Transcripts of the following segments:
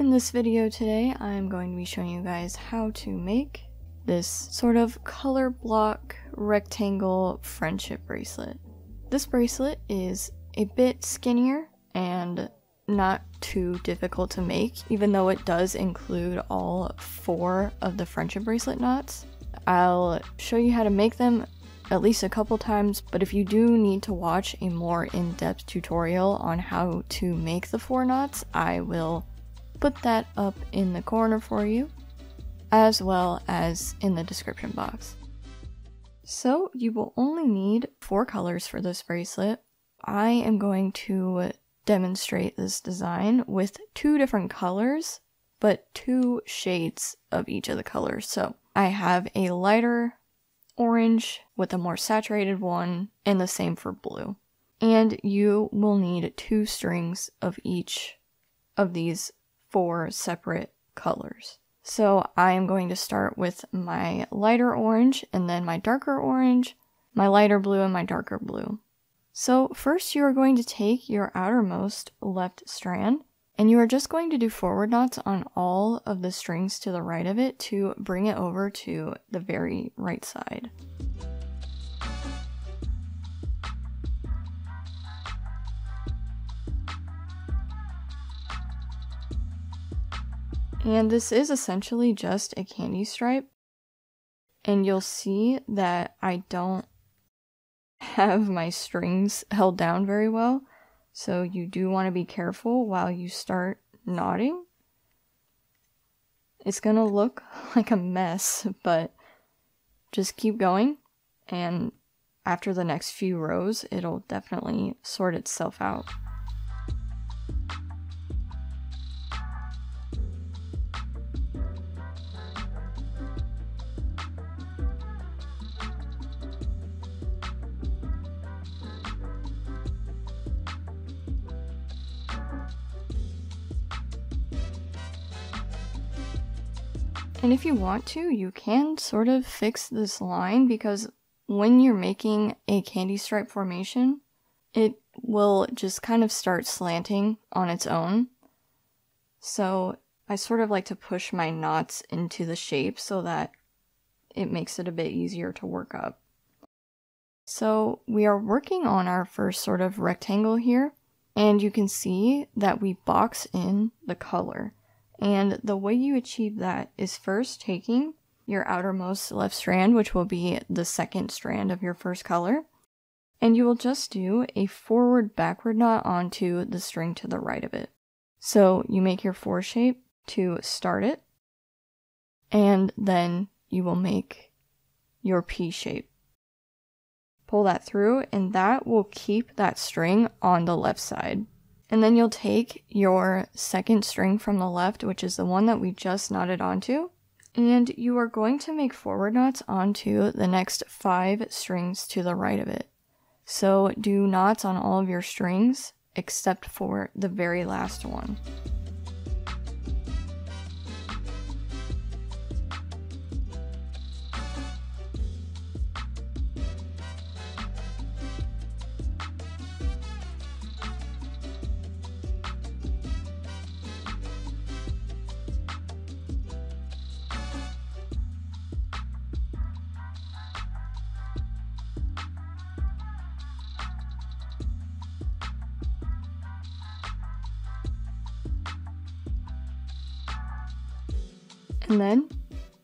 In this video today, I'm going to be showing you guys how to make this sort of color block rectangle friendship bracelet. This bracelet is a bit skinnier and not too difficult to make, even though it does include all four of the friendship bracelet knots. I'll show you how to make them at least a couple times, but if you do need to watch a more in-depth tutorial on how to make the four knots, I will put that up in the corner for you, as well as in the description box. So you will only need four colors for this bracelet. I am going to demonstrate this design with two different colors, but two shades of each of the colors. So I have a lighter orange with a more saturated one, and the same for blue. And you will need two strings of each of these four separate colors. So I am going to start with my lighter orange, and then my darker orange, my lighter blue, and my darker blue. So first you are going to take your outermost left strand, and you are just going to do forward knots on all of the strings to the right of it to bring it over to the very right side. And this is essentially just a candy stripe, and you'll see that I don't have my strings held down very well, so you do want to be careful while you start knotting. It's gonna look like a mess, but just keep going, and after the next few rows it'll definitely sort itself out. And if you want to, you can sort of fix this line, because when you're making a candy stripe formation, it will just kind of start slanting on its own. So I sort of like to push my knots into the shape so that it makes it a bit easier to work up. So we are working on our first sort of rectangle here, and you can see that we box in the color. And the way you achieve that is first taking your outermost left strand, which will be the second strand of your first color, and you will just do a forward backward knot onto the string to the right of it. So you make your four shape to start it, and then you will make your P shape. Pull that through, and that will keep that string on the left side. And then you'll take your second string from the left, which is the one that we just knotted onto, and you are going to make forward knots onto the next five strings to the right of it. So do knots on all of your strings except for the very last one. And then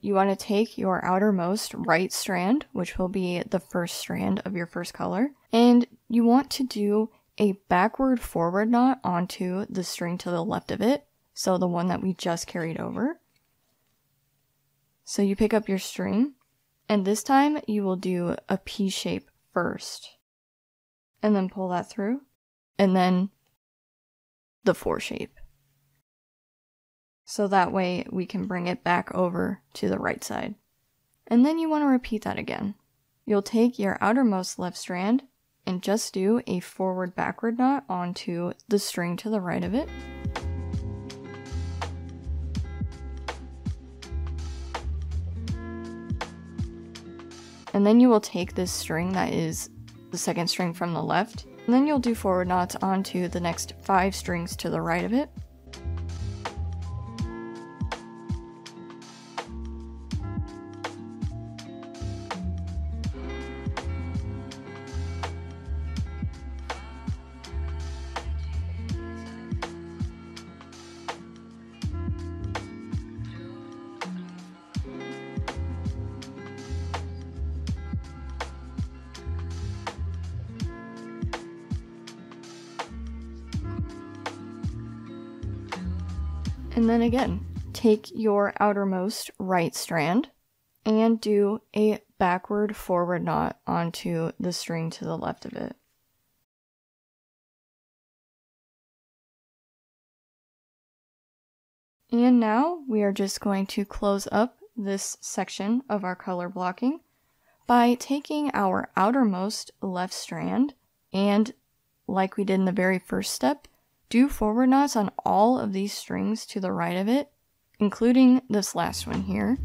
you want to take your outermost right strand, which will be the first strand of your first color, and you want to do a backward forward knot onto the string to the left of it, so the one that we just carried over. So you pick up your string, and this time you will do a P shape first, and then pull that through, and then the four shape. So that way we can bring it back over to the right side. And then you want to repeat that again. You'll take your outermost left strand and just do a forward backward knot onto the string to the right of it. And then you will take this string that is the second string from the left, and then you'll do forward knots onto the next five strings to the right of it. And then again, take your outermost right strand and do a backward forward knot onto the string to the left of it. And now we are just going to close up this section of our color blocking by taking our outermost left strand and, like we did in the very first step, do forward knots on all of these strings to the right of it, including this last one here.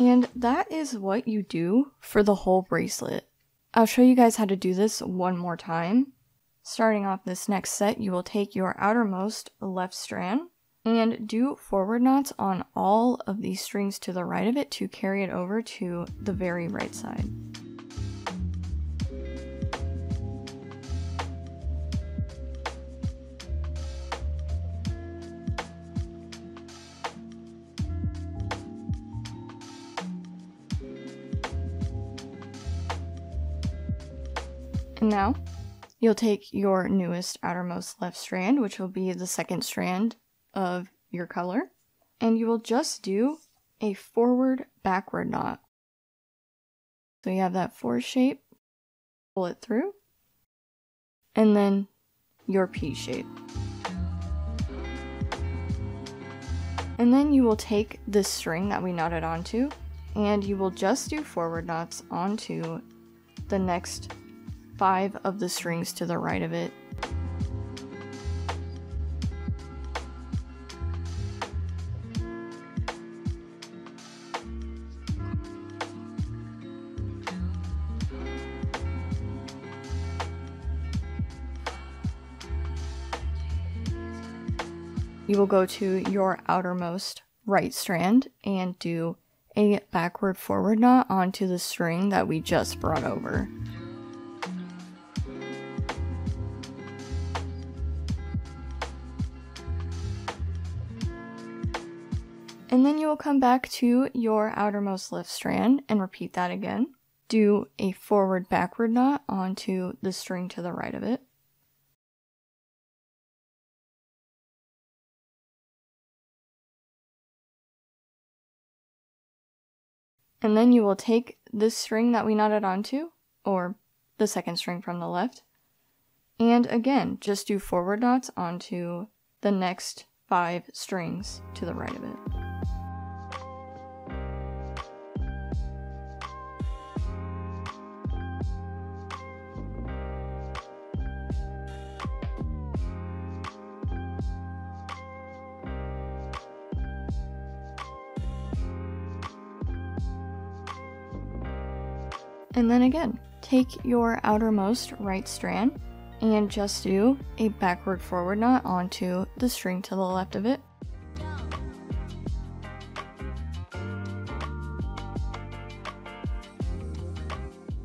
And that is what you do for the whole bracelet. I'll show you guys how to do this one more time. Starting off this next set, you will take your outermost left strand and do forward knots on all of these strings to the right of it to carry it over to the very right side. And now, you'll take your newest outermost left strand, which will be the second strand of your color, and you will just do a forward-backward knot. So you have that four shape, pull it through, and then your P shape. And then you will take this string that we knotted onto, and you will just do forward knots onto the next 5 of the strings to the right of it. You will go to your outermost right strand and do a backward forward knot onto the string that we just brought over. And then you will come back to your outermost left strand and repeat that again. Do a forward-backward knot onto the string to the right of it. And then you will take this string that we knotted onto, or the second string from the left, and again, just do forward knots onto the next 5 strings to the right of it. And then again, take your outermost right strand and just do a backward forward knot onto the string to the left of it.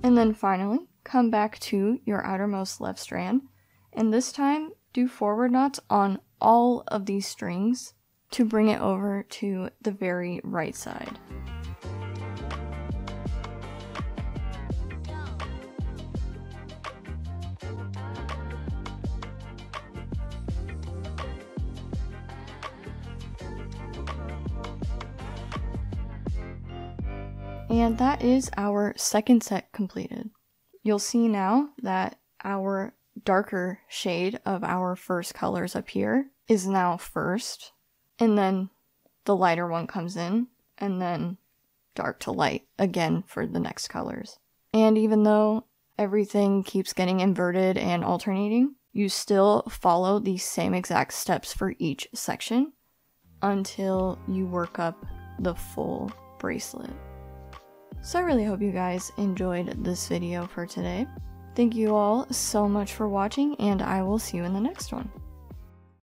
And then finally, come back to your outermost left strand, and this time do forward knots on all of these strings to bring it over to the very right side. And that is our second set completed. You'll see now that our darker shade of our first colors up here is now first, and then the lighter one comes in, and then dark to light again for the next colors. And even though everything keeps getting inverted and alternating, you still follow the same exact steps for each section until you work up the full bracelet. So I really hope you guys enjoyed this video for today. Thank you all so much for watching, and I will see you in the next one.